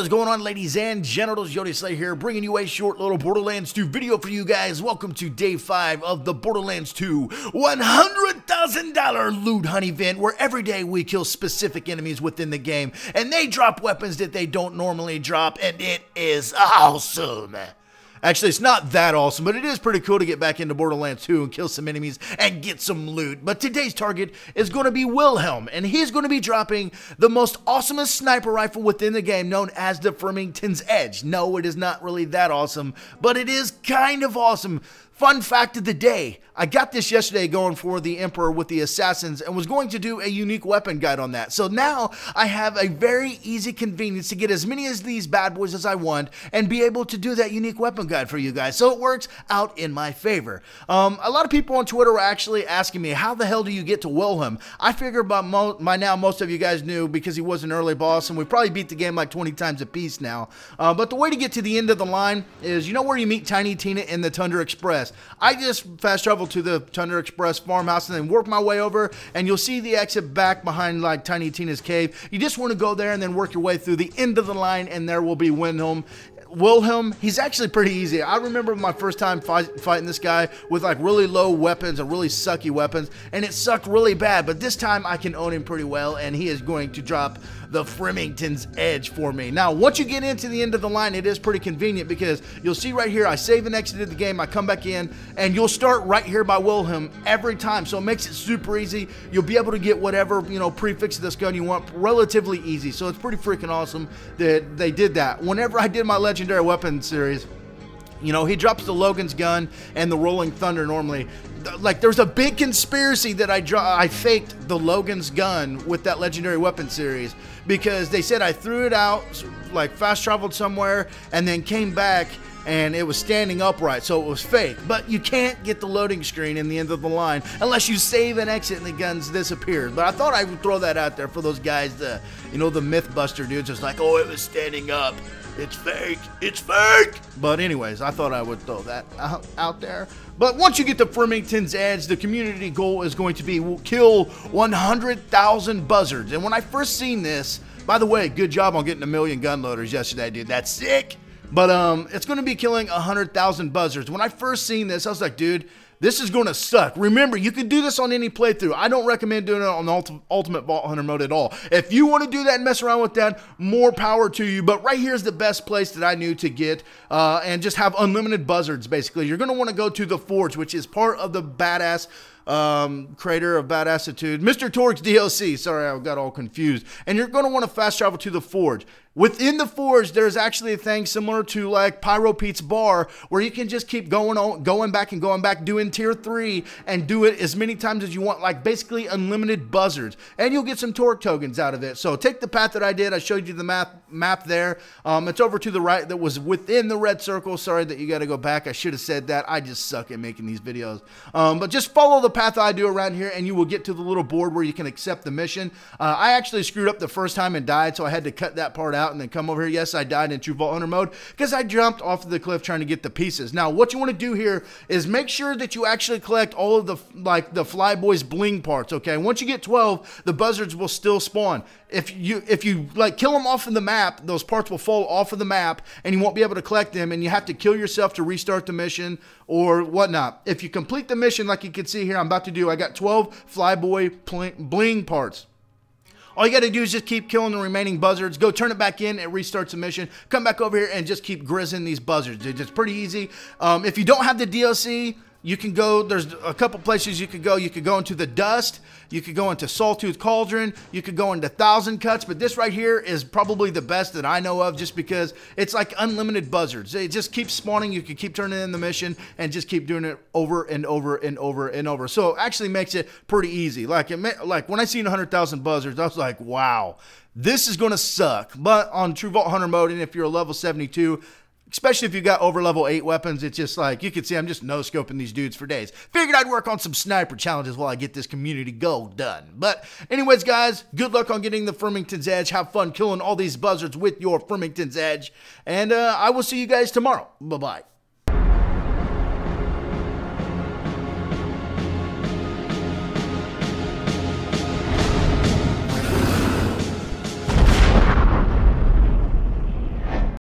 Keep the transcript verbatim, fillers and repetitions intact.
What is going on, ladies and genitals? Yoteslaya here, bringing you a short little Borderlands two video for you guys. Welcome to day five of the Borderlands two one hundred thousand dollar loot hunt event, where every day we kill specific enemies within the game, and they drop weapons that they don't normally drop, and it is awesome. Actually, it's not that awesome, but it is pretty cool to get back into Borderlands two and kill some enemies and get some loot. But today's target is going to be Wilhelm, and he's going to be dropping the most awesomest sniper rifle within the game, known as the Fremingtons Edge. No, it is not really that awesome, but it is kind of awesome. Fun fact of the day, I got this yesterday going for the Emperor with the Assassins and was going to do a unique weapon guide on that. So now I have a very easy convenience to get as many of these bad boys as I want and be able to do that unique weapon guide for you guys. So it works out in my favor. Um, a lot of people on Twitter were actually asking me, how the hell do you get to Wilhelm? I figure by, mo by now most of you guys knew, because he was an early boss and we probably beat the game like twenty times a piece now. Uh, but the way to get to the end of the line is, you know where you meet Tiny Tina in the Tundra Express? I just fast travel to the Tundra Express farmhouse and then work my way over, and you'll see the exit back behind like Tiny Tina's cave. You just want to go there and then work your way through the end of the line, and there will be Wilhelm. Wilhelm, he's actually pretty easy. I remember my first time fight, fighting this guy with like really low weapons or really sucky weapons, and it sucked really bad, but this time I can own him pretty well, and he is going to drop the Fremington's Edge for me. Now, once you get into the end of the line, it is pretty convenient, because you'll see right here, I save and exited the game, I come back in, and you'll start right here by Wilhelm every time, so it makes it super easy. You'll be able to get whatever, you know, prefix of this gun you want relatively easy, so it's pretty freaking awesome that they did that. Whenever I did my legend Legendary Weapon series, you know, he drops the Logan's gun and the Rolling Thunder normally. Like, there's a big conspiracy that I draw I faked the Logan's gun with that Legendary Weapon series, because they said I threw it out, like fast traveled somewhere, and then came back and it was standing upright, so it was fake. But you can't get the loading screen in the end of the line unless you save and exit and the guns disappeared. But I thought I would throw that out there for those guys, the, you know, the Mythbuster dudes, just like, oh, it was standing up, it's fake, it's fake. But anyways, I thought I would throw that out, out there. But once you get to Fremington's Edge, the community goal is going to be, we'll kill one hundred thousand Buzzards. And when I first seen this, by the way, good job on getting a million gun loaders yesterday, dude, that's sick. But um, it's going to be killing one hundred thousand Buzzards. When I first seen this, I was like, dude, this is going to suck. Remember, you can do this on any playthrough. I don't recommend doing it on the Ultimate Vault Hunter mode at all. If you want to do that and mess around with that, more power to you. But right here is the best place that I knew to get uh, and just have unlimited Buzzards, basically. You're going to want to go to the Forge, which is part of the badass... Um, Crater of Badassitude, Mister Torg's D L C, sorry, I got all confused. And you're going to want to fast travel to the Forge. Within the Forge, there's actually a thing similar to like Pyro Pete's bar, where you can just keep going on, going back and going back, doing tier three, and do it as many times as you want, like basically unlimited Buzzards. And you'll get some Torg tokens out of it. So take the path that I did, I showed you the map, map there. Um, it's over to the right, that was within the red circle. Sorry that you got to go back, I should have said that, I just suck at making these videos. Um, but just follow the path I do around here, and you will get to the little board where you can accept the mission. Uh, I actually screwed up the first time and died, so I had to cut that part out and then come over here. Yes, I died in True Vault Hunter mode because I jumped off of the cliff trying to get the pieces. Now, what you want to do here is make sure that you actually collect all of the like the Flyboy's Bling parts. Okay, once you get twelve, the Buzzards will still spawn. If you if you like kill them off of the map, those parts will fall off of the map, and you won't be able to collect them, and you have to kill yourself to restart the mission or whatnot. If you complete the mission, like you can see here, I'm about to do, I got twelve Flyboy Bling parts. All you got to do is just keep killing the remaining Buzzards, go turn it back in, and restarts the mission. Come back over here and just keep grizzing these Buzzards, dude. It's pretty easy. Um, if you don't have the D L C, you can go, there's a couple places you could go. You could go into the Dust, you could go into Saltooth Cauldron, you could go into Thousand Cuts, but this right here is probably the best that I know of, just because it's like unlimited Buzzards. They just keep spawning, you can keep turning in the mission and just keep doing it over and over and over and over. So it actually makes it pretty easy. Like, it may, like when I seen one hundred thousand Buzzards, I was like, wow, this is going to suck. But on True Vault Hunter mode, and if you're a level seventy-two, especially if you got over level eight weapons, it's just like, you can see I'm just no-scoping these dudes for days. Figured I'd work on some sniper challenges while I get this community goal done. But anyways, guys, good luck on getting the Fremington's Edge. Have fun killing all these Buzzards with your Fremington's Edge. And uh, I will see you guys tomorrow. Bye-bye.